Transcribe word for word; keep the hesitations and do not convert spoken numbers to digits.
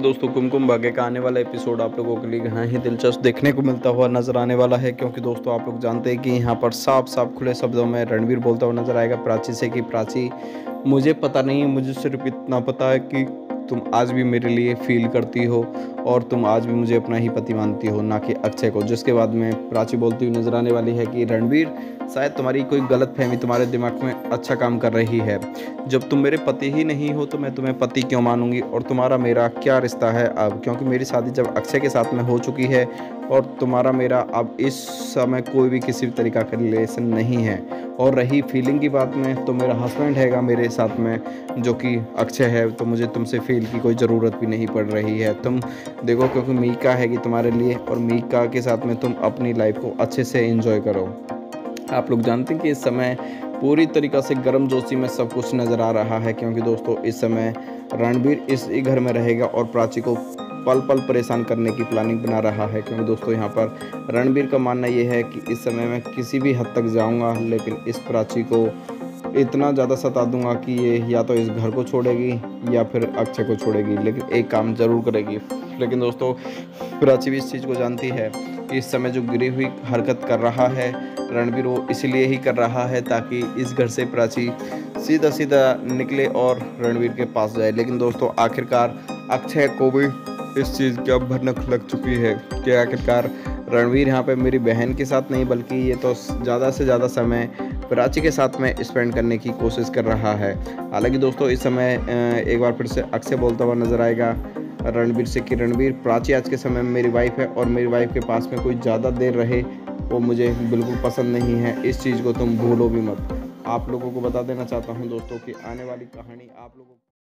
दोस्तों कुमकुम भाग्य का आने वाला एपिसोड आप लोगों के लिए घना ही दिलचस्प देखने को मिलता हुआ नजर आने वाला है, क्योंकि दोस्तों आप लोग जानते हैं कि यहाँ पर साफ साफ खुले शब्दों में रणबीर बोलता हुआ नजर आएगा प्राची से कि प्राची मुझे पता नहीं, मुझे सिर्फ इतना पता है कि तुम आज भी मेरे लिए फील करती हो और तुम आज भी मुझे अपना ही पति मानती हो, ना कि अक्षय को। जिसके बाद में प्राची बोलती हुई नजर आने वाली है कि रणबीर शायद तुम्हारी कोई गलत फहमी तुम्हारे दिमाग में अच्छा काम कर रही है, जब तुम मेरे पति ही नहीं हो तो मैं तुम्हें पति क्यों मानूंगी और तुम्हारा मेरा क्या रिश्ता है अब, क्योंकि मेरी शादी जब अक्षय के साथ में हो चुकी है और तुम्हारा मेरा अब इस समय कोई भी किसी भी तरीका का रिलेशन नहीं है। और रही फीलिंग की बात में, तो मेरा हस्बैंड हैगा मेरे साथ में जो कि अक्षय है, तो मुझे तुमसे फील की कोई ज़रूरत भी नहीं पड़ रही है। तुम देखो क्योंकि मीका हैगी तुम्हारे लिए और मीका के साथ में तुम अपनी लाइफ को अच्छे से एंजॉय करो। आप लोग जानते हैं कि इस समय पूरी तरीक़ा से गर्मजोशी में सब कुछ नज़र आ रहा है, क्योंकि दोस्तों इस समय रणबीर इस घर में रहेगा और प्राची को पल पल परेशान करने की प्लानिंग बना रहा है, क्योंकि दोस्तों यहाँ पर रणबीर का मानना ये है कि इस समय मैं किसी भी हद तक जाऊँगा लेकिन इस प्राची को इतना ज़्यादा सता दूंगा कि ये या तो इस घर को छोड़ेगी या फिर अक्षय को छोड़ेगी, लेकिन एक काम ज़रूर करेगी। लेकिन दोस्तों प्राची भी इस चीज़ को जानती है कि इस समय जो गिरी हुई हरकत कर रहा है रणबीर वो इसलिए ही कर रहा है ताकि इस घर से प्राची सीधा सीधा निकले और रणबीर के पास जाए। लेकिन दोस्तों आखिरकार अक्षय को भी इस चीज़ की अब भनक लग चुकी है कि आखिरकार रणबीर यहाँ पे मेरी बहन के साथ नहीं बल्कि ये तो ज़्यादा से ज़्यादा समय प्राची के साथ में स्पेंड करने की कोशिश कर रहा है। हालांकि दोस्तों इस समय एक बार फिर से अक्षय बोलता हुआ नजर आएगा रणबीर से कि रणबीर प्राची आज के समय में मेरी वाइफ है और मेरी वाइफ के पास में कोई ज़्यादा देर रहे वो मुझे बिल्कुल पसंद नहीं है, इस चीज़ को तुम भूलो भी मत। आप लोगों को बता देना चाहता हूँ दोस्तों कि आने वाली कहानी आप लोगों